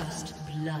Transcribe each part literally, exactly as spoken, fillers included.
First blood.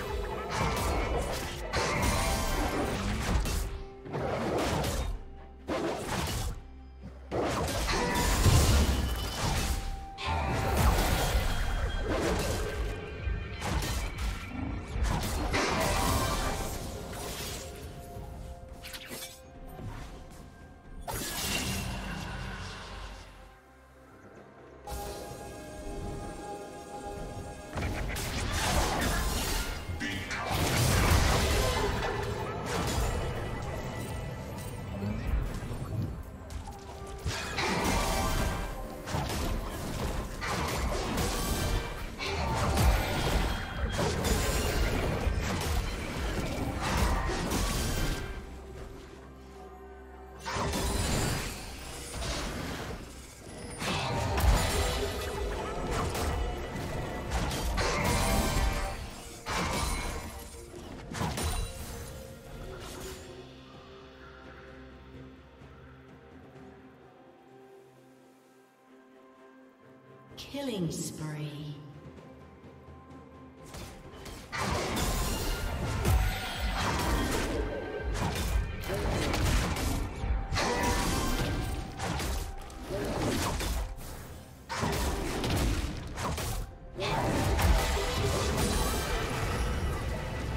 Killing spree.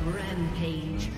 Rampage.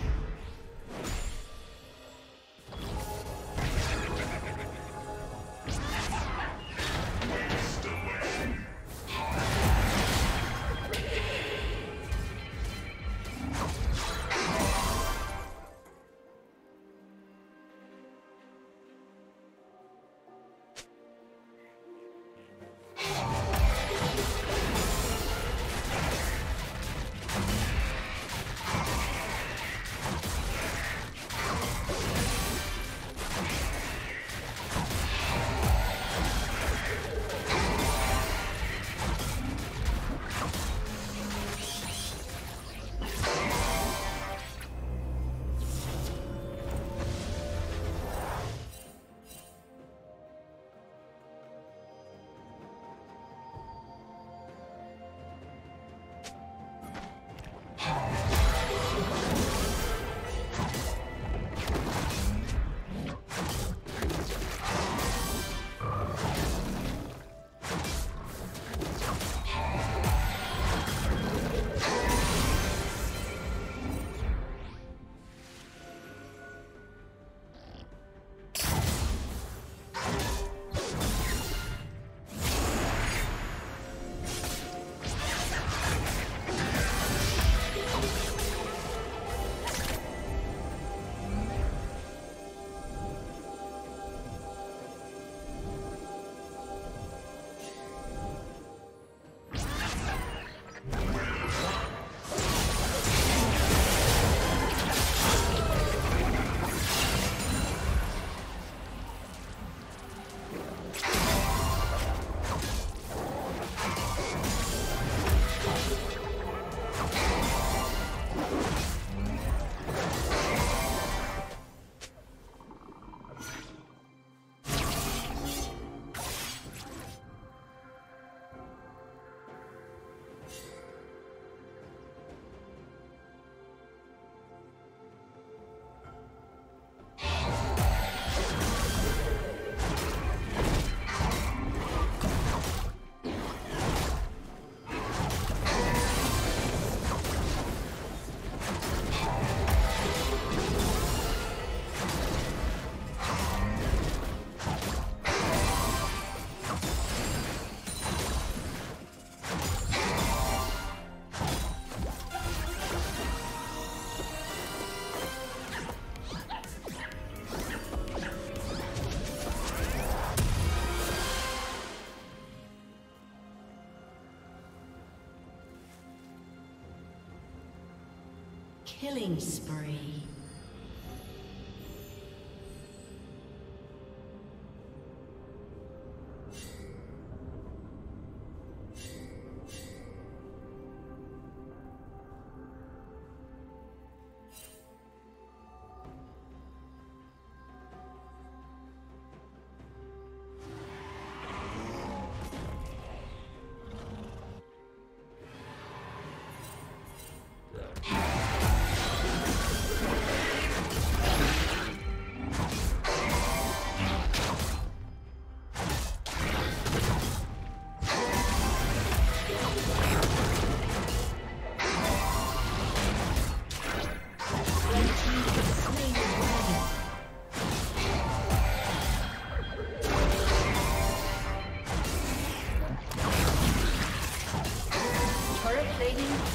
Killing spree.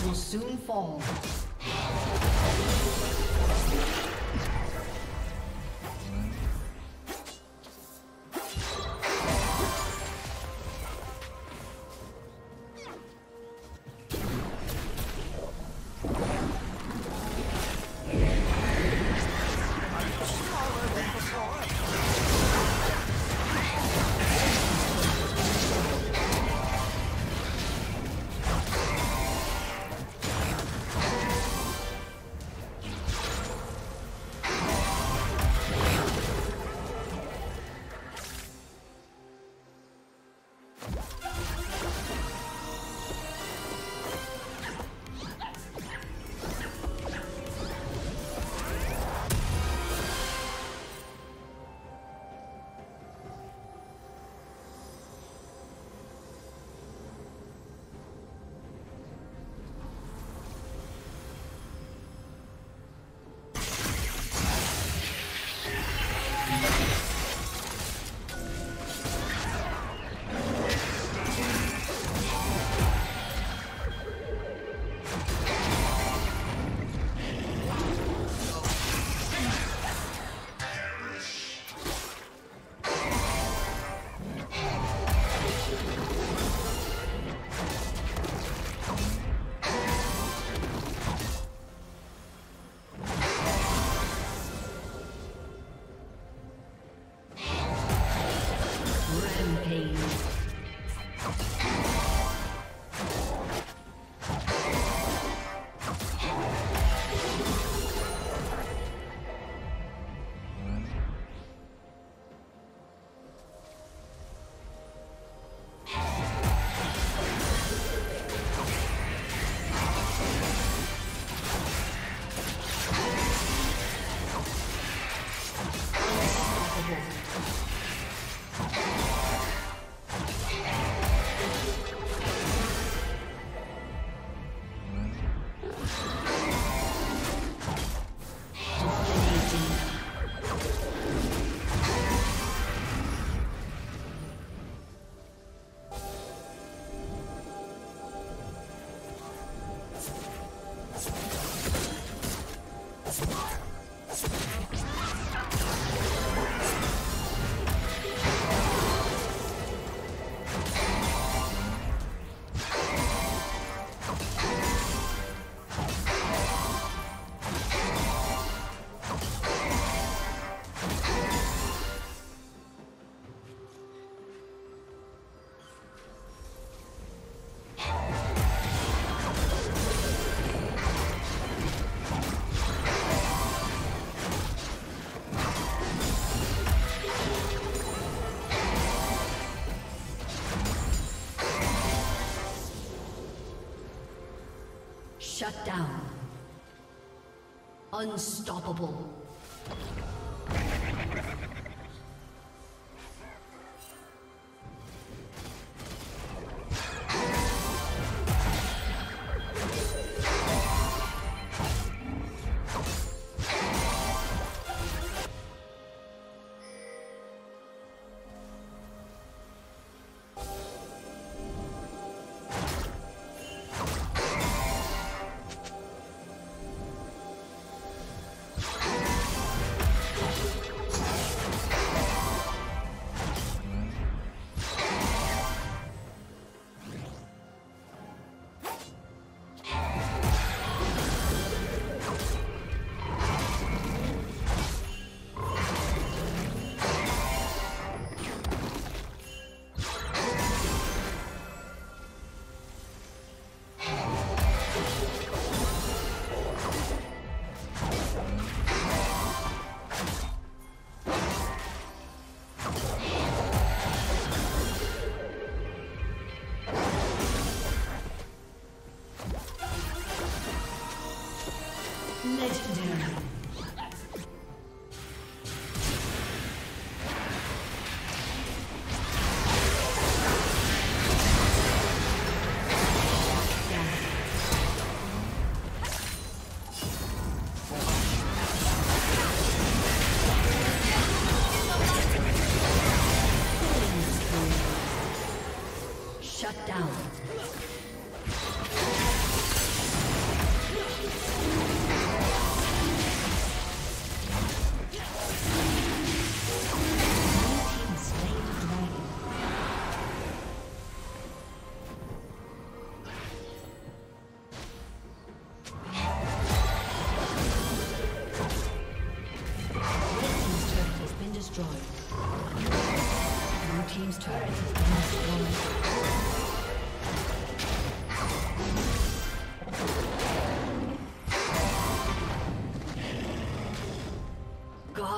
Will soon fall. Shut down. Unstoppable. Legendary.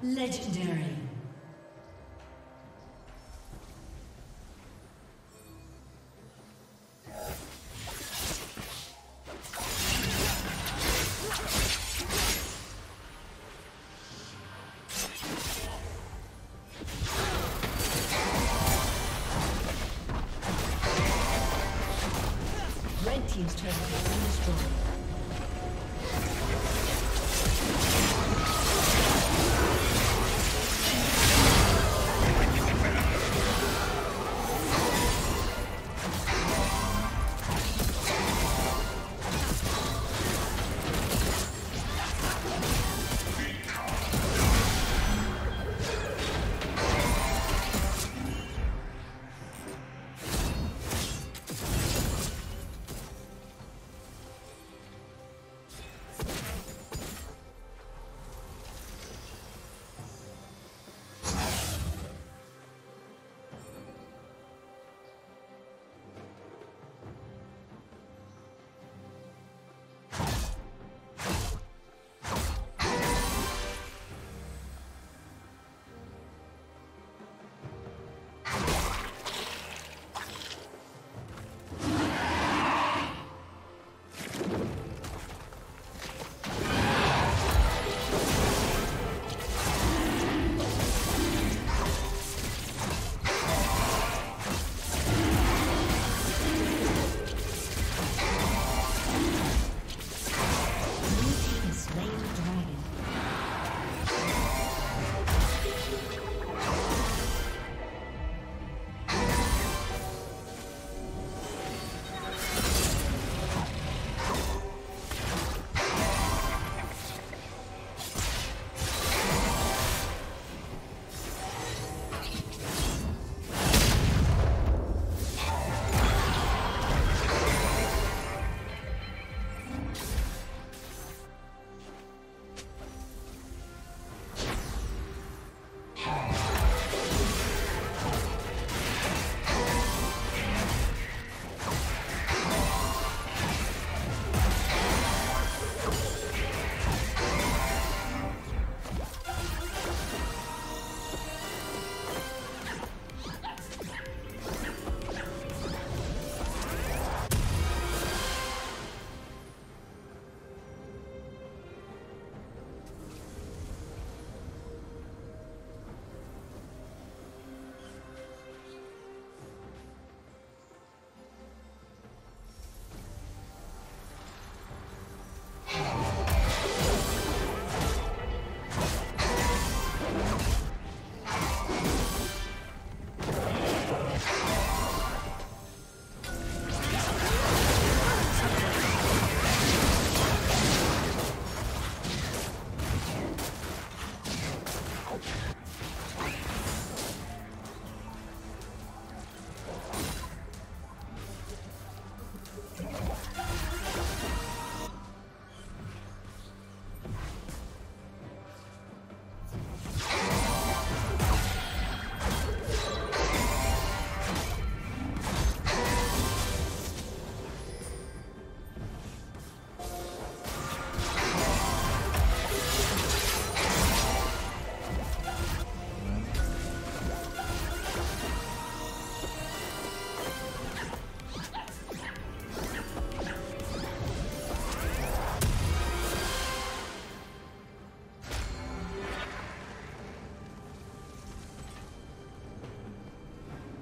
Legendary. Red team's turret has been destroyed.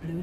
Blue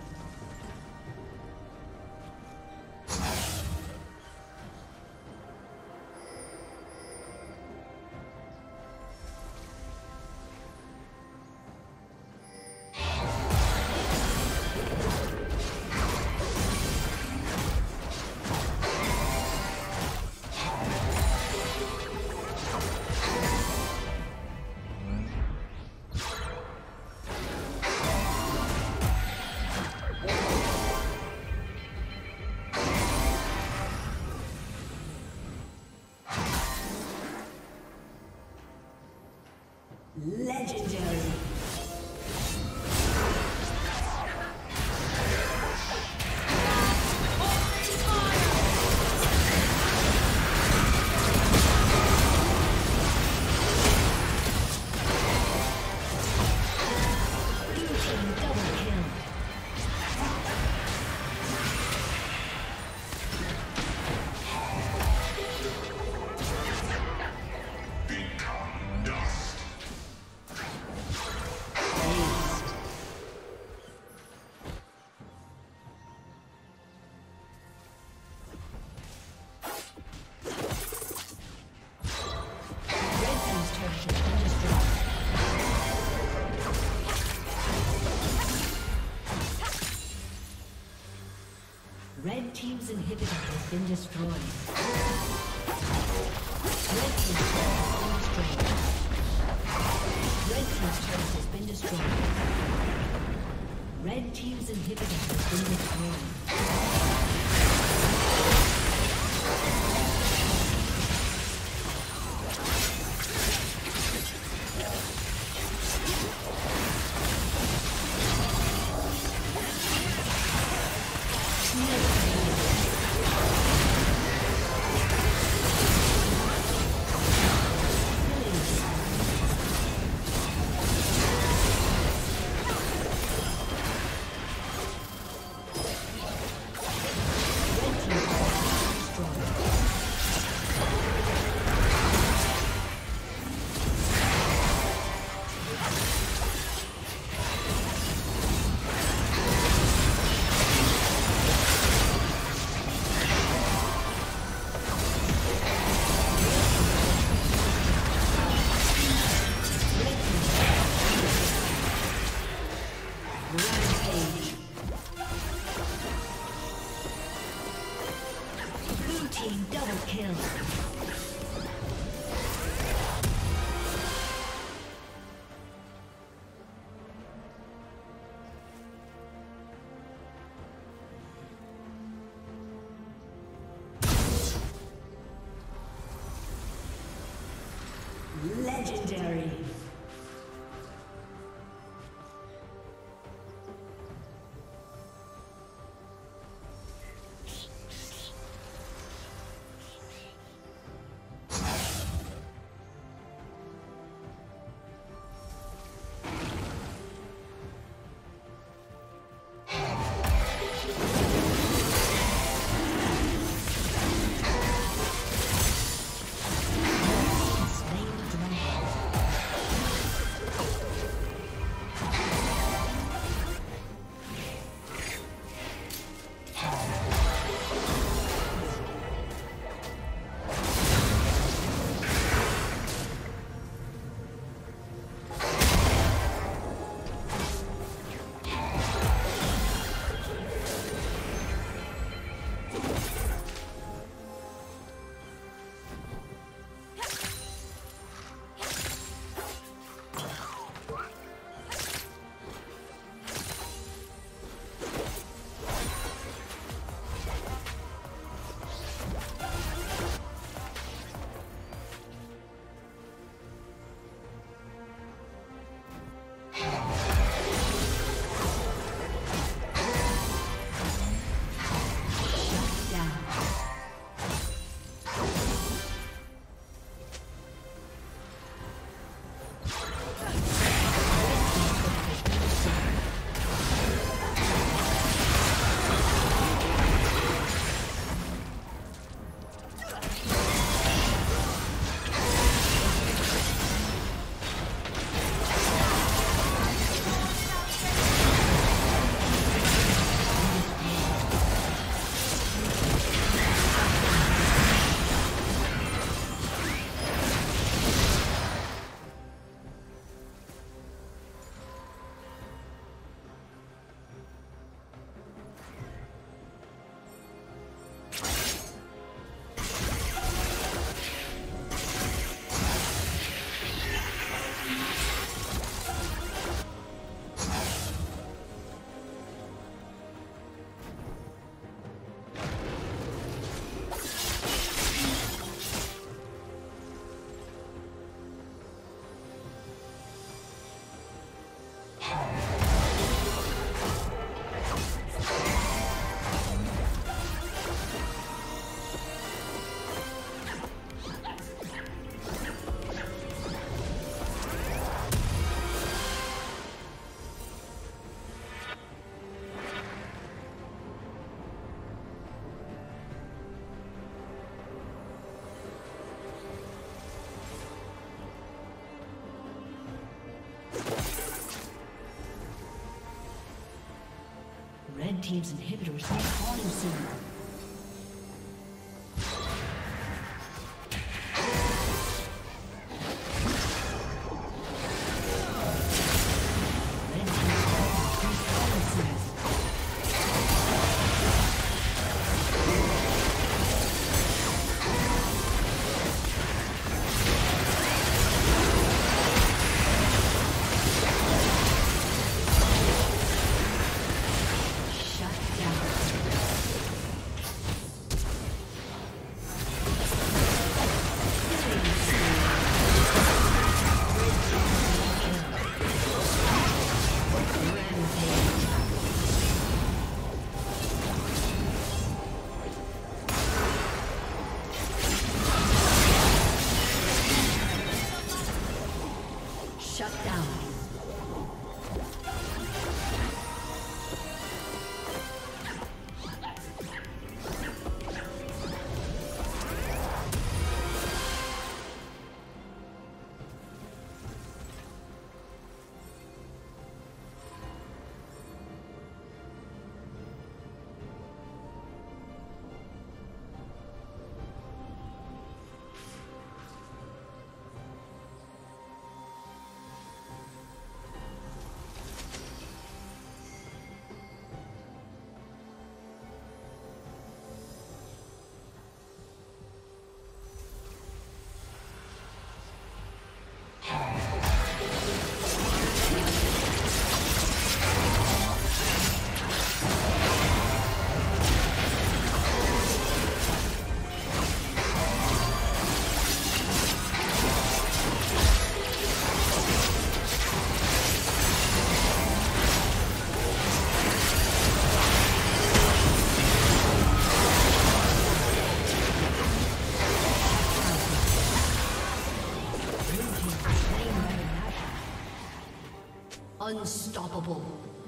Legendary. team's inhibitor has been destroyed. Red team's turret has been destroyed. Red team's turret has been destroyed. Red team's inhibitor has been legendary. Red team's inhibitor is respawning soon. Red team's inhibitor is respawning soon. Shut down. Unstoppable.